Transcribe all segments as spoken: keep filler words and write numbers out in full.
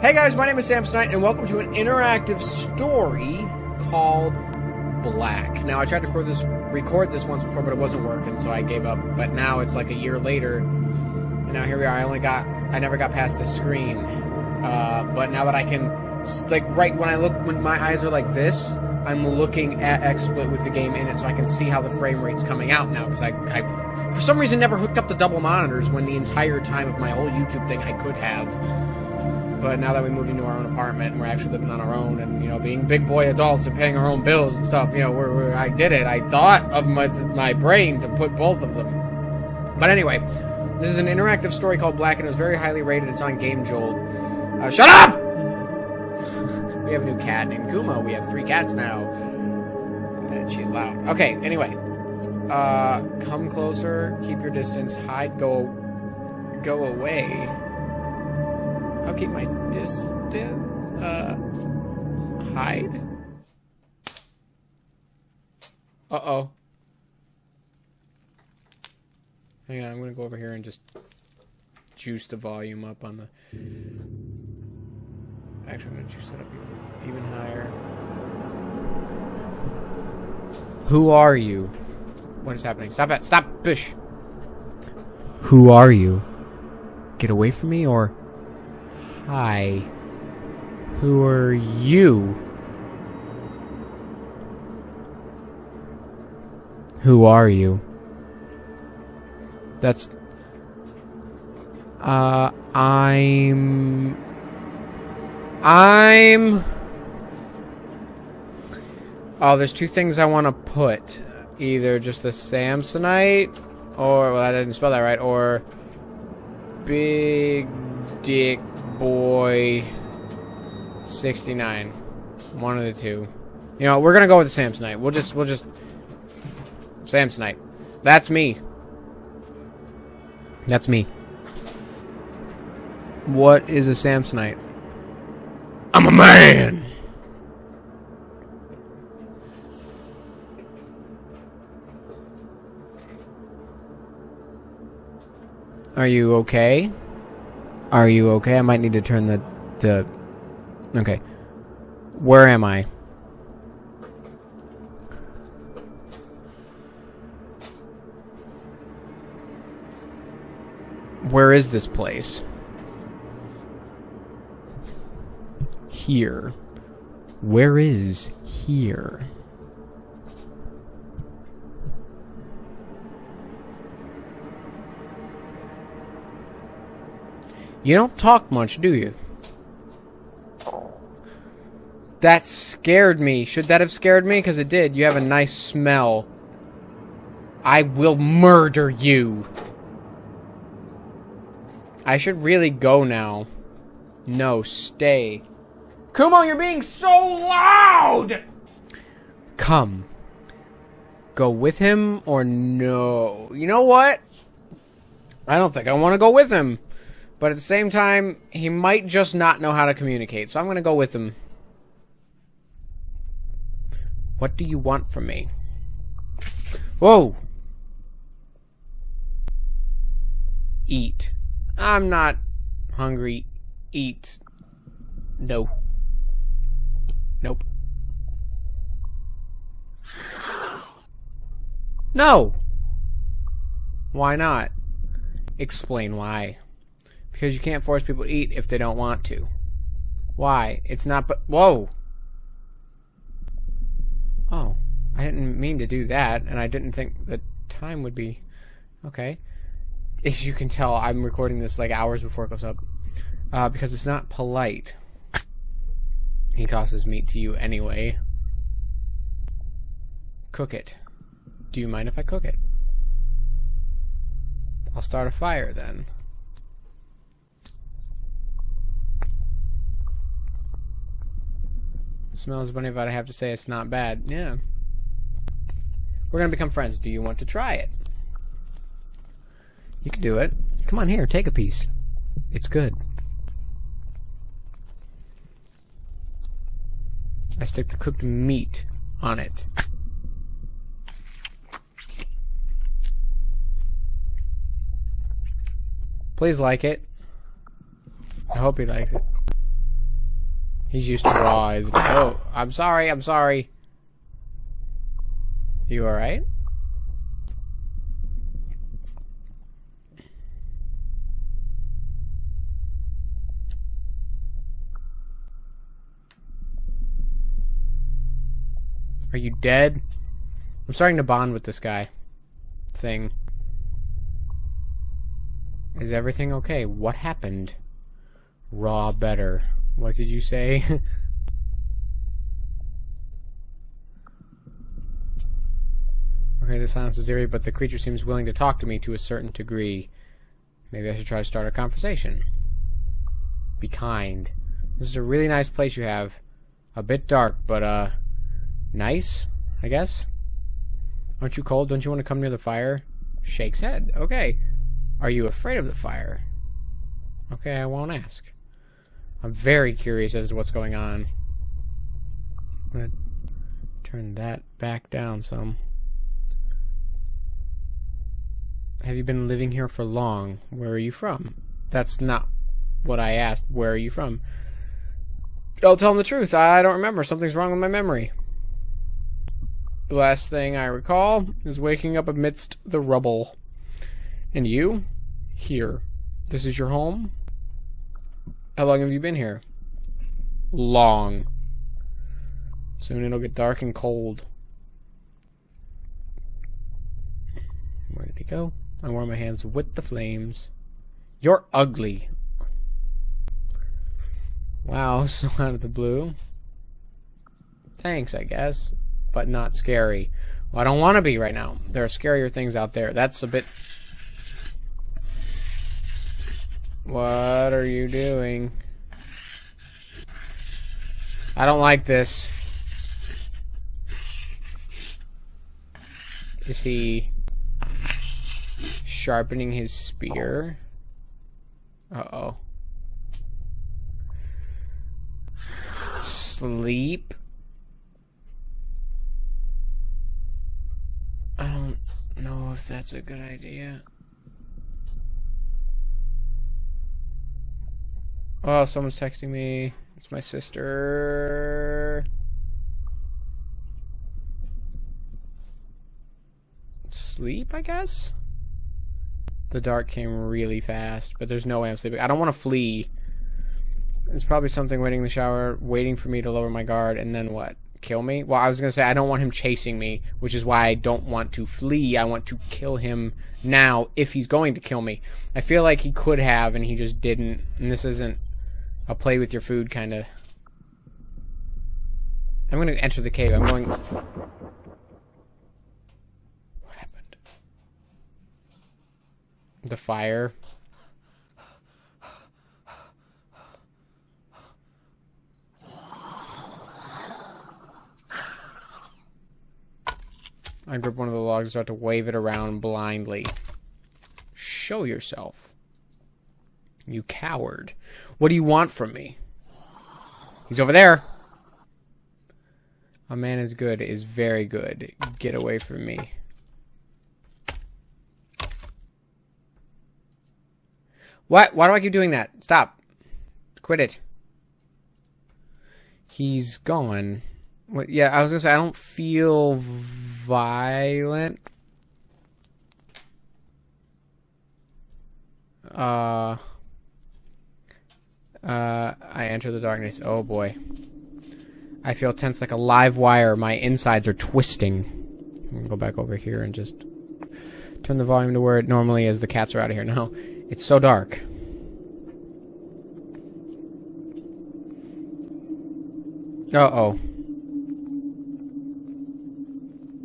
Hey guys, my name is Sam Snite, and welcome to an interactive story called Black. Now, I tried to record this, record this once before, but it wasn't working, so I gave up. But now it's like a year later, and now here we are. I only got, I never got past the screen. Uh, but now that I can, like, right when I look, when my eyes are like this, I'm looking at XSplit with the game in it, so I can see how the frame rate's coming out now, because I, I, for some reason, never hooked up the double monitors when the entire time of my whole YouTube thing I could have. But now that we moved into our own apartment and we're actually living on our own and, you know, being big boy adults and paying our own bills and stuff, you know, we're, we're, I did it. I thought of my, my brain to put both of them. But anyway, this is an interactive story called Black, and it was very highly rated. It's on Game Jolt. Uh, shut up! We have a new cat named Kuma. We have three cats now. And she's loud. Okay, anyway. Uh, come closer. Keep your distance. Hide. Go, go away. I'll keep my distance, uh, hide. Uh-oh. Hang on, I'm gonna go over here and just juice the volume up on the... Actually, I'm gonna juice it up even, even higher. Who are you? What is happening? Stop that! Stop! Bish! Who are you? Get away from me, or... Hi. Who are you? Who are you? That's... Uh, I'm... I'm... Oh, there's two things I want to put. Either just the Samsonite, or... Well, I didn't spell that right. Or... Big Dick... Boy sixty-nine. One of the two. You know, we're gonna go with the Samsonite. We'll just we'll just Samsonite. That's me. That's me. What is a Samsonite? I'm a man. Are you okay? Are you okay? I might need to turn the... the... Okay. Where am I? Where is this place? Here. Where is here? You don't talk much, do you? That scared me. Should that have scared me? Because it did. You have a nice smell. I will murder you. I should really go now. No, stay. Kumo, you're being so loud! Come. Go with him or no? You know what? I don't think I want to go with him. But at the same time, he might just not know how to communicate, so I'm gonna go with him. What do you want from me? Whoa! Eat. I'm not hungry. Eat. No. Nope. No! Why not? Explain why. Because you can't force people to eat if they don't want to. Why? It's not but... Whoa! Oh. I didn't mean to do that, and I didn't think the time would be... Okay. As you can tell, I'm recording this like hours before it goes up. Uh, because it's not polite. He tosses meat to you anyway. Cook it. Do you mind if I cook it? I'll start a fire then. Smells funny, but I have to say it's not bad. Yeah. We're going to become friends. Do you want to try it? You can do it. Come on here. Take a piece. It's good. I stick the cooked meat on it. Please like it. I hope he likes it. He's used to raw. Eyes. Oh, I'm sorry. I'm sorry. You all right? Are you dead? I'm starting to bond with this guy. Thing. Is everything okay? What happened? Raw better. What did you say? Okay, the silence is eerie, but the creature seems willing to talk to me to a certain degree. Maybe I should try to start a conversation. Be kind. This is a really nice place you have. A bit dark, but, uh, nice, I guess? Aren't you cold? Don't you want to come near the fire? Shakes head. Okay. Are you afraid of the fire? Okay, I won't ask. I'm very curious as to what's going on. I'm gonna turn that back down some. Have you been living here for long? Where are you from? That's not what I asked. Where are you from? I'll tell him the truth. I don't remember. Something's wrong with my memory. The last thing I recall is waking up amidst the rubble. And you? Here. This is your home? How long have you been here? Long. Soon it'll get dark and cold. Where did he go? I warm my hands with the flames. You're ugly. Wow, so out of the blue. Thanks, I guess. But not scary. Well, I don't want to be right now. There are scarier things out there. That's a bit... What are you doing? I don't like this. Is he sharpening his spear? Uh-oh. Sleep? I don't know if that's a good idea. Oh, someone's texting me. It's my sister. Sleep, I guess? The dark came really fast, but there's no way I'm sleeping. I don't want to flee. There's probably something waiting in the shower, waiting for me to lower my guard, and then what? Kill me? Well, I was going to say I don't want him chasing me, which is why I don't want to flee. I want to kill him now if he's going to kill me. I feel like he could have and he just didn't. And this isn't a play with your food kind of. I'm going to enter the cave. I'm going... What happened? The fire... I grip one of the logs and start to wave it around blindly. Show yourself. You coward. What do you want from me? He's over there. A man is good is very good. Get away from me. What? Why do I keep doing that? Stop. Quit it. He's gone. What? Yeah, I was gonna say, I don't feel violent. Uh, uh, I enter the darkness. Oh boy. I feel tense like a live wire. My insides are twisting. I'm gonna go back over here and just turn the volume to where it normally is. The cats are out of here now. It's so dark. Uh-oh.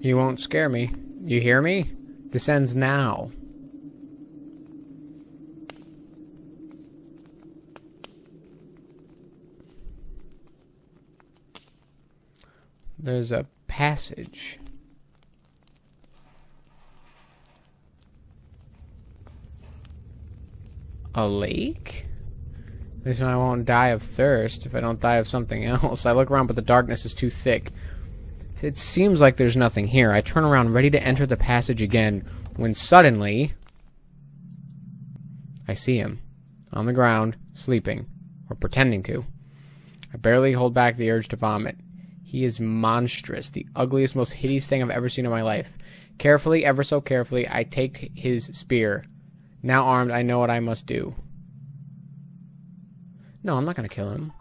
You won't scare me. You hear me? This ends now. There's a passage. A lake? At least I won't die of thirst if I don't die of something else. I look around, but the darkness is too thick. It seems like there's nothing here. I turn around, ready to enter the passage again, when suddenly... I see him. On the ground, sleeping. Or pretending to. I barely hold back the urge to vomit. He is monstrous, the ugliest, most hideous thing I've ever seen in my life. Carefully, ever so carefully, I take his spear. Now armed, I know what I must do. No, I'm not going to kill him.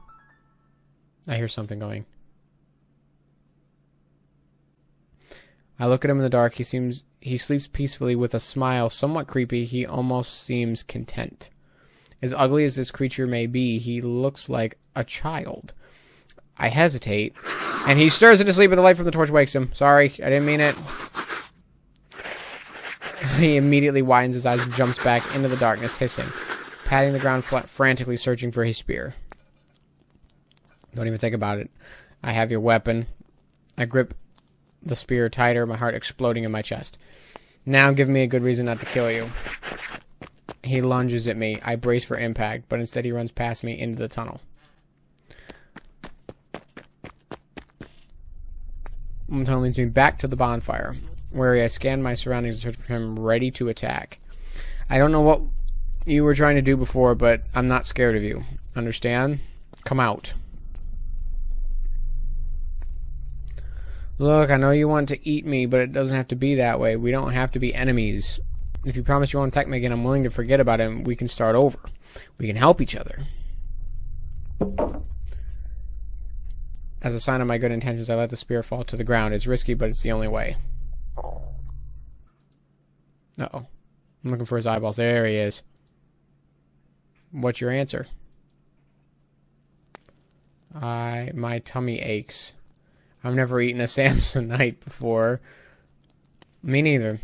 I hear something going. I look at him in the dark. He seems he sleeps peacefully with a smile somewhat creepy. He almost seems content. As ugly as this creature may be, he looks like a child. I hesitate, and he stirs into sleep, but the light from the torch wakes him. Sorry, I didn't mean it. He immediately widens his eyes and jumps back into the darkness, hissing, patting the ground flat, frantically searching for his spear. Don't even think about it. I have your weapon. I grip the spear tighter, my heart exploding in my chest. Now give me a good reason not to kill you. He lunges at me. I brace for impact, but instead he runs past me into the tunnel. The tunnel leads me back to the bonfire, where I scan my surroundings and search for him, ready to attack. I don't know what you were trying to do before, but I'm not scared of you. Understand? Come out. Look, I know you want to eat me, but it doesn't have to be that way. We don't have to be enemies. If you promise you won't attack me again, I'm willing to forget about it, and we can start over. We can help each other. As a sign of my good intentions, I let the spear fall to the ground. It's risky, but it's the only way. Uh-oh. I'm looking for his eyeballs. There he is. What's your answer? I... My tummy aches. I've never eaten a Samsonite before. Me neither.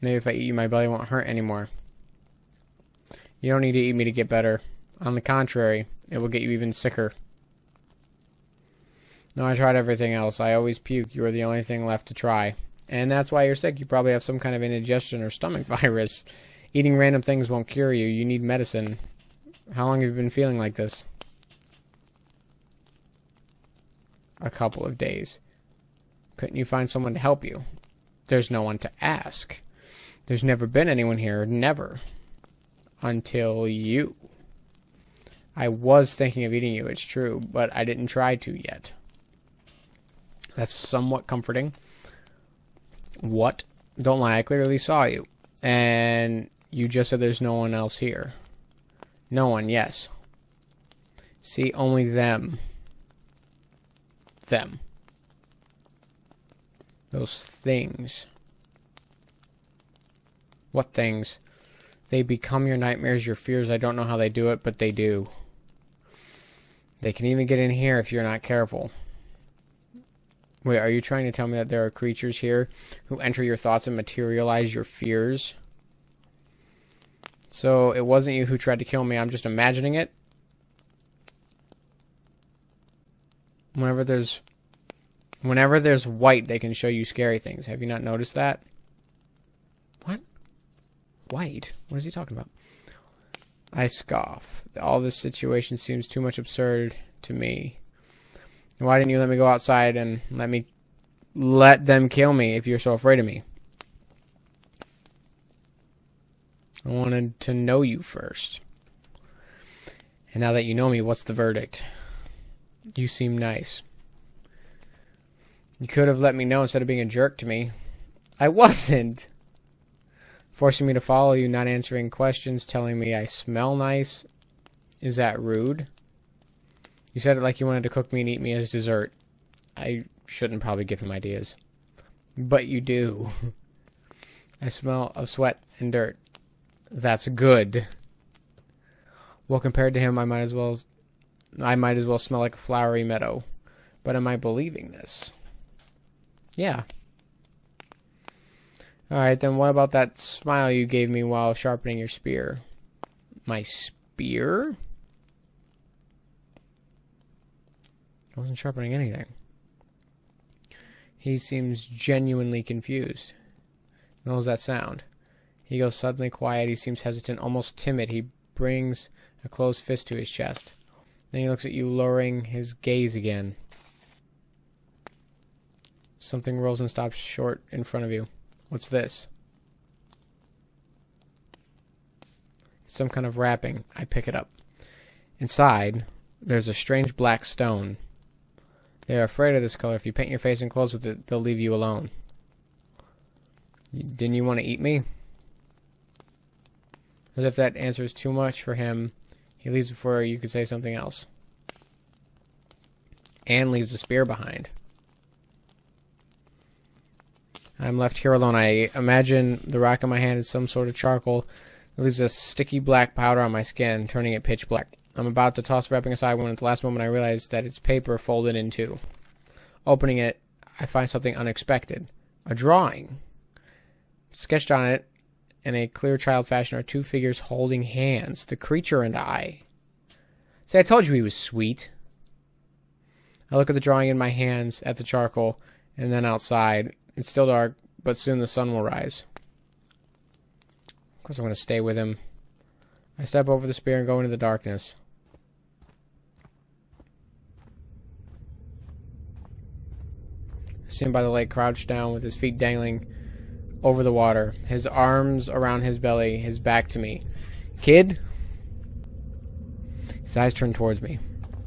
Maybe if I eat you, my belly won't hurt anymore. You don't need to eat me to get better. On the contrary, it will get you even sicker. No, I tried everything else. I always puke. You are the only thing left to try. And that's why you're sick. You probably have some kind of indigestion or stomach virus. Eating random things won't cure you. You need medicine. How long have you been feeling like this? A couple of days. Couldn't you find someone to help you? There's no one to ask. There's never been anyone here. Never. Until you. I was thinking of eating you, it's true, but I didn't try to yet. That's somewhat comforting. What? Don't lie, I clearly saw you. And you just said there's no one else here. No one, yes. See, only them. Them. Those things. What things? They become your nightmares, your fears. I don't know how they do it, but they do. They can even get in here if you're not careful. Wait, are you trying to tell me that there are creatures here who enter your thoughts and materialize your fears? So it wasn't you who tried to kill me. I'm just imagining it. Whenever there's... Whenever there's white, they can show you scary things. Have you not noticed that? What? White? What is he talking about? I scoff. All this situation seems too much absurd to me. Why didn't you let me go outside and let me let them kill me if you're so afraid of me? I wanted to know you first. And now that you know me, what's the verdict? You seem nice. You could have let me know instead of being a jerk to me. I wasn't. Forcing me to follow you, not answering questions, telling me I smell nice. Is that rude? You said it like you wanted to cook me and eat me as dessert. I shouldn't probably give him ideas. But you do. I smell of sweat and dirt. That's good. Well, compared to him, I might as well I might as well smell like a flowery meadow. But am I believing this? Yeah. Alright, then what about that smile you gave me while sharpening your spear? My spear? I wasn't sharpening anything. He seems genuinely confused. Knows that sound. He goes suddenly quiet. He seems hesitant, almost timid. He brings a closed fist to his chest. Then he looks at you, lowering his gaze again. Something rolls and stops short in front of you. What's this? It's some kind of wrapping. I pick it up. Inside... There's a strange black stone. They're afraid of this color. If you paint your face and clothes with it, they'll leave you alone. Didn't you want to eat me? As if that answer is too much for him, he leaves before you could say something else. Anne leaves the spear behind. I'm left here alone. I imagine the rock in my hand is some sort of charcoal. It leaves a sticky black powder on my skin, turning it pitch black. I'm about to toss the wrapping aside when at the last moment I realize that it's paper folded in two. Opening it, I find something unexpected. A drawing. Sketched on it, in a clear child fashion, are two figures holding hands, the creature and I. See, I told you he was sweet. I look at the drawing in my hands, at the charcoal, and then outside. It's still dark, but soon the sun will rise. Of course I'm going to stay with him. I step over the spear and go into the darkness. Seen by the lake, crouched down with his feet dangling over the water, his arms around his belly, his back to me. Kid? His eyes turn towards me.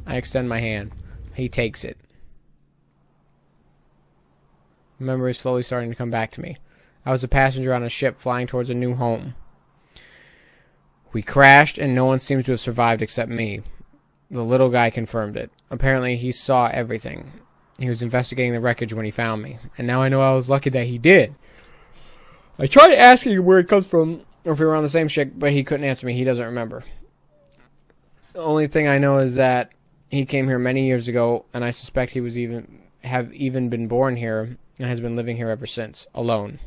I extend my hand. He takes it. Memory is slowly starting to come back to me. I was a passenger on a ship flying towards a new home. We crashed, and no one seems to have survived except me. The little guy confirmed it. Apparently, he saw everything. He was investigating the wreckage when he found me, and now I know I was lucky that he did. I tried asking where it comes from, or if we were on the same ship, but he couldn't answer me. He doesn't remember. The only thing I know is that he came here many years ago, and I suspect he was even have even been born here and has been living here ever since, alone.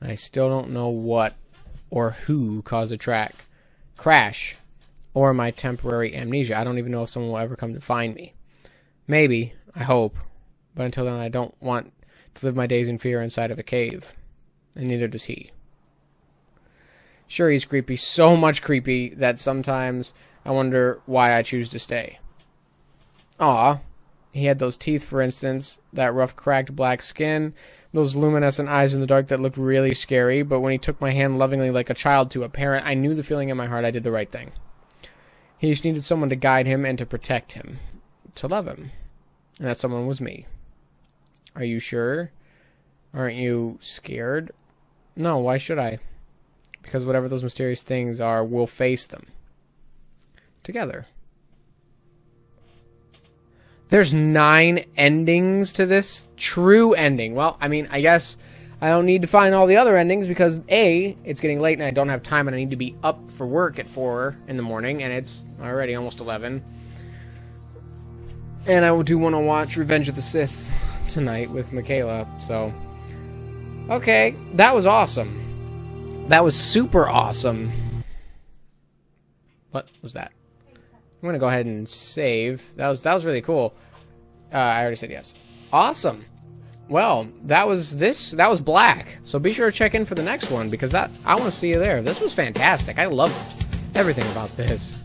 I still don't know what or who caused the track crash or my temporary amnesia. I don't even know if someone will ever come to find me. Maybe, I hope, but until then I don't want to live my days in fear inside of a cave, and neither does he. Sure, he's creepy, so much creepy that sometimes I wonder why I choose to stay. Aw, he had those teeth, for instance, that rough cracked black skin, those luminescent eyes in the dark that looked really scary, but when he took my hand lovingly like a child to a parent, I knew the feeling in my heart I did the right thing. He just needed someone to guide him and to protect him, to love him, and that someone was me. Are you sure? Aren't you scared? No, why should I? Because whatever those mysterious things are, we'll face them. Together. There's nine endings to this true ending. Well, I mean, I guess I don't need to find all the other endings because A, it's getting late and I don't have time and I need to be up for work at four in the morning and it's already almost eleven. And I do want to watch Revenge of the Sith tonight with Mickaela, so. Okay, that was awesome. That was super awesome. What was that? I'm gonna go ahead and save. That was that was really cool. Uh, I already said yes. Awesome. Well, that was this. That was Black. So be sure to check in for the next one because that I want to see you there. This was fantastic. I love everything about this.